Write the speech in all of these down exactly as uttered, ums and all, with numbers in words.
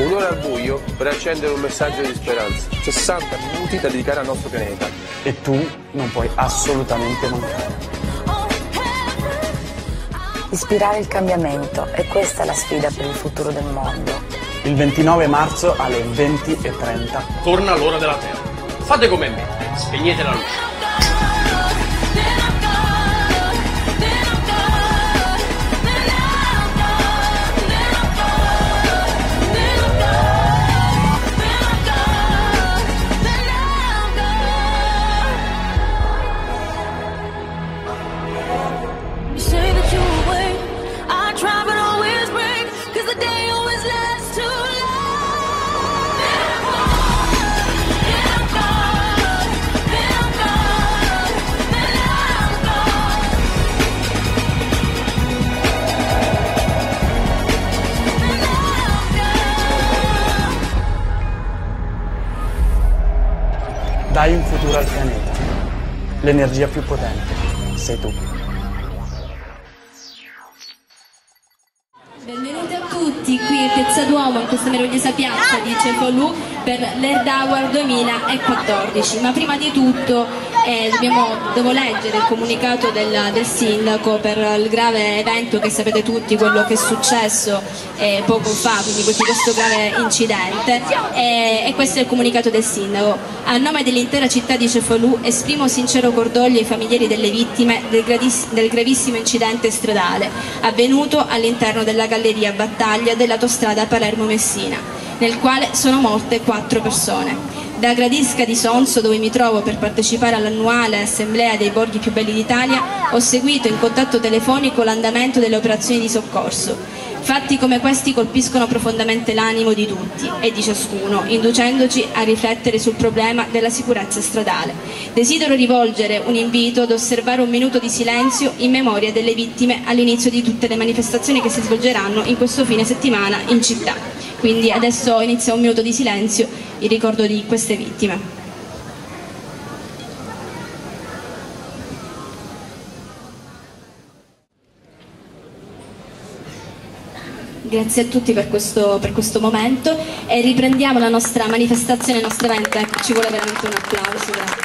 Un'ora al buio per accendere un messaggio di speranza. sessanta minuti da dedicare al nostro pianeta. E tu non puoi assolutamente mancare. Ispirare il cambiamento, e questa è la sfida per il futuro del mondo. Il ventinove marzo alle venti e trenta. Torna l'ora della Terra. Fate come me, spegnete la luce. Dai un futuro al pianeta. L'energia più potente sei tu. Benvenuti a tutti qui a Piazza Duomo, in questa meravigliosa piazza di Cefalù per l'Earth Hour duemilaquattordici. Ma prima di tutto eh, dobbiamo, devo leggere il comunicato del, del sindaco per il grave evento che sapete tutti, quello che è successo eh, poco fa, quindi questo, questo grave incidente. Eh, e questo è il comunicato del sindaco. A nome dell'intera città di Cefalù esprimo sincero cordoglio ai familiari delle vittime del, del gravissimo incidente stradale avvenuto all'interno della galleria battaglia dell'autostrada Palermo-Messina, nel quale sono morte quattro persone. Da Gradisca di Sonso, dove mi trovo per partecipare all'annuale assemblea dei borghi più belli d'Italia, ho seguito in contatto telefonico l'andamento delle operazioni di soccorso. Fatti come questi colpiscono profondamente l'animo di tutti e di ciascuno, inducendoci a riflettere sul problema della sicurezza stradale. Desidero rivolgere un invito ad osservare un minuto di silenzio in memoria delle vittime all'inizio di tutte le manifestazioni che si svolgeranno in questo fine settimana in città. Quindi adesso inizia un minuto di silenzio in ricordo di queste vittime. Grazie a tutti per questo, per questo momento, e riprendiamo la nostra manifestazione, il nostro evento. Ci vuole veramente un applauso. Grazie.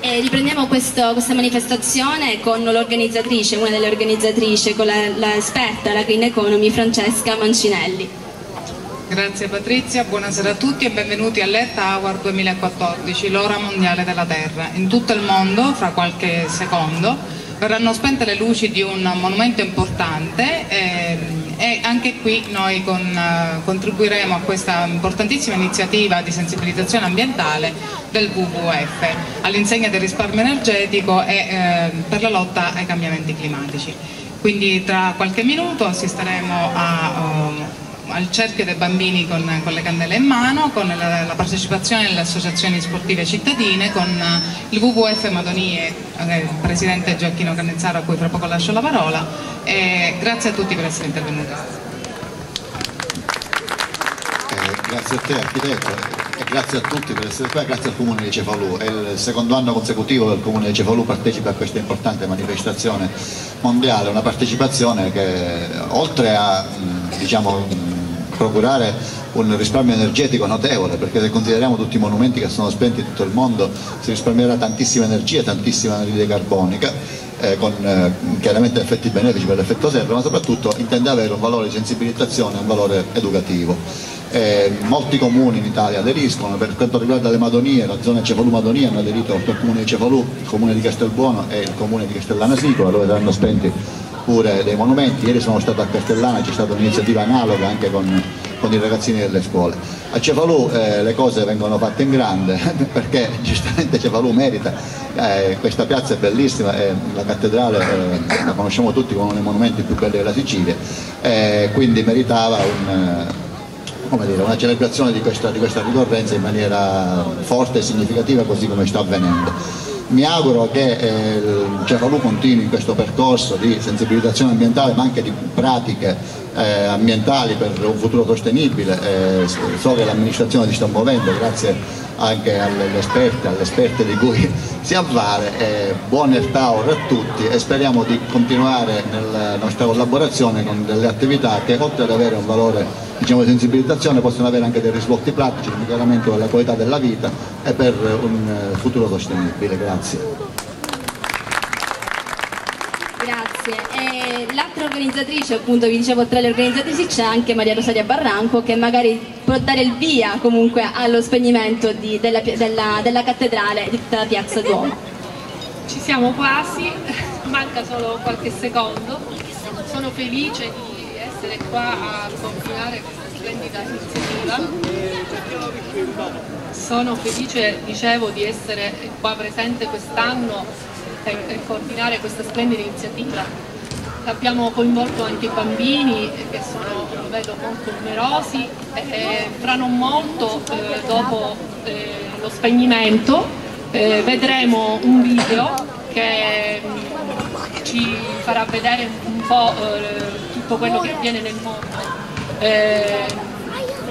E riprendiamo questo, questa manifestazione con l'organizzatrice, una delle organizzatrici, con l'esperta, la, la Green Economy, Francesca Mancinelli. Grazie Patrizia, buonasera a tutti e benvenuti all'Earth Hour duemilaquattordici, l'ora mondiale della Terra. In tutto il mondo, fra qualche secondo, verranno spente le luci di un monumento importante e, e anche qui noi con, contribuiremo a questa importantissima iniziativa di sensibilizzazione ambientale del W W F all'insegna del risparmio energetico e eh, per la lotta ai cambiamenti climatici. Quindi tra qualche minuto assisteremo a, um, al cerchio dei bambini con, con le candele in mano, con la, la partecipazione delle associazioni sportive cittadine, con uh, il W W F Madonie, eh, presidente Gioacchino Canizzaro, a cui tra poco lascio la parola, e grazie a tutti per essere intervenuti. Eh, grazie a te architetto, e grazie a tutti per essere qua, grazie al Comune di Cefalù. È il secondo anno consecutivo che il Comune di Cefalù partecipa a questa importante manifestazione mondiale, una partecipazione che oltre a mh, diciamo, mh, procurare un risparmio energetico notevole, perché se consideriamo tutti i monumenti che sono spenti in tutto il mondo si risparmierà tantissima energia, tantissima anidride carbonica, eh, con eh, chiaramente effetti benefici per l'effetto serra, ma soprattutto intende avere un valore di sensibilizzazione, un valore educativo. Eh, molti comuni in Italia aderiscono. Per quanto riguarda le Madonie, la zona Cefalù-Madonie hanno aderito il comune di Cefalù, il comune di Castelbuono e il comune di Castellana Sicola, dove saranno spenti pure dei monumenti. Ieri sono stato a Castellana, c'è stata un'iniziativa analoga anche con con i ragazzini delle scuole. A Cefalù eh, le cose vengono fatte in grande, perché giustamente Cefalù merita, eh, questa piazza è bellissima, eh, la cattedrale eh, la conosciamo tutti come uno dei monumenti più belli della Sicilia, eh, quindi meritava un... Eh, come dire, una celebrazione di questa, di questa ricorrenza in maniera forte e significativa, così come sta avvenendo. Mi auguro che eh, Cefalù continui in questo percorso di sensibilizzazione ambientale, ma anche di pratiche eh, ambientali per un futuro sostenibile. Eh, so che l'amministrazione si sta muovendo, grazie anche alle esperte, alle esperte di cui si avvale. Eh, buon Earth Hour a tutti e speriamo di continuare nella nostra collaborazione con delle attività che, oltre ad avere un valore, diciamo, di sensibilizzazione, possono avere anche dei risvolti pratici, un miglioramento della qualità della vita e per un futuro sostenibile. Grazie. Grazie. L'altra organizzatrice, appunto, vi dicevo, tra le organizzatrici c'è anche Maria Rosaria Barranco, che magari può dare il via comunque allo spegnimento di, della, della, della cattedrale di tutta la piazza Duomo. Ci siamo quasi, manca solo qualche secondo. Sono felice di essere qua a confinare questa splendida iniziativa. Sono felice, dicevo, di essere qua presente quest'anno e, e coordinare questa splendida iniziativa. Abbiamo coinvolto anche i bambini, che sono, vedo, molto numerosi, e fra non molto, eh, dopo eh, lo spegnimento, eh, vedremo un video che mh, ci farà vedere un po' eh, tutto quello che avviene nel mondo eh,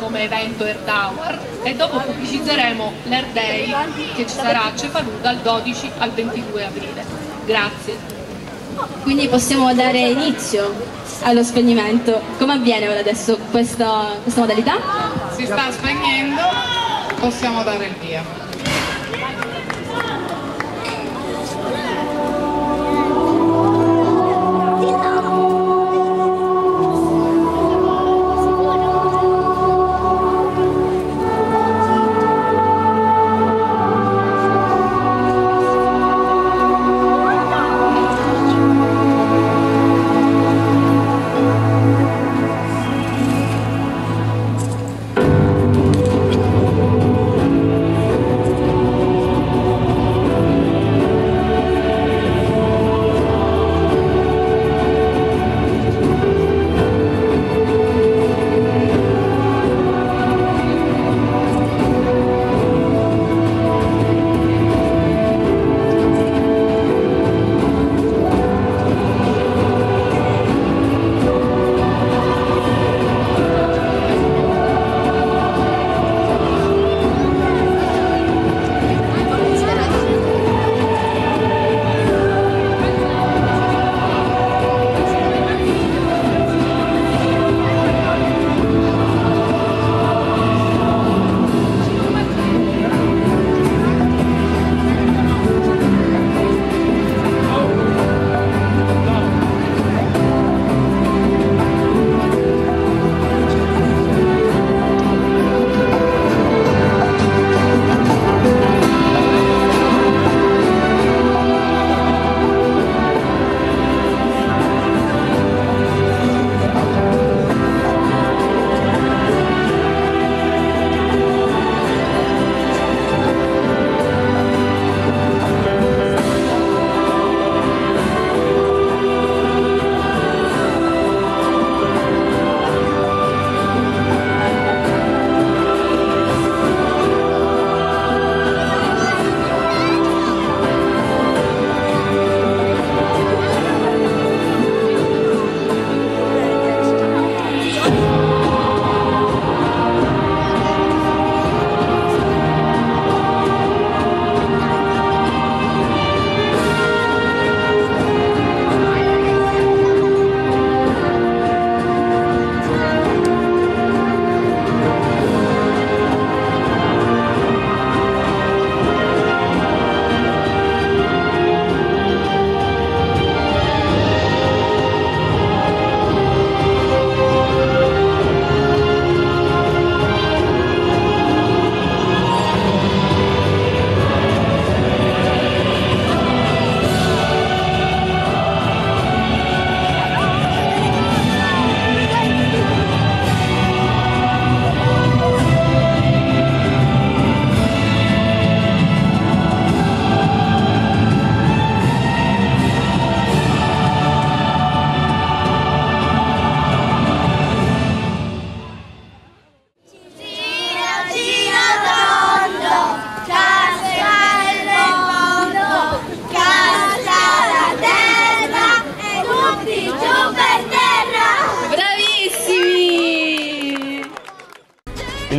come evento Earth Hour, e dopo pubblicizzeremo l'Earth Day che ci sarà a Cefalù dal dodici al ventidue aprile. Grazie. Quindi possiamo dare inizio allo spegnimento. Come avviene ora adesso questa, questa modalità? Si sta spegnendo, possiamo dare il via.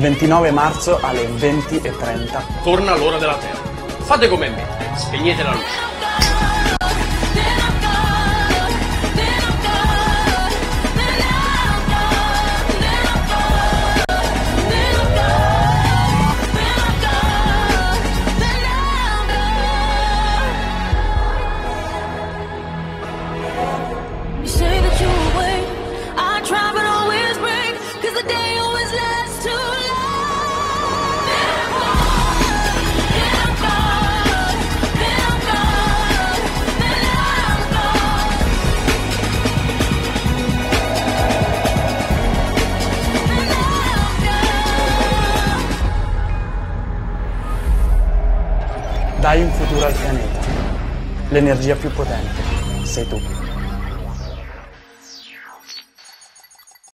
il ventinove marzo alle venti e trenta. Torna l'ora della terra. Fate come me, spegnete la luce. Dai un futuro al pianeta. L'energia più potente sei tu.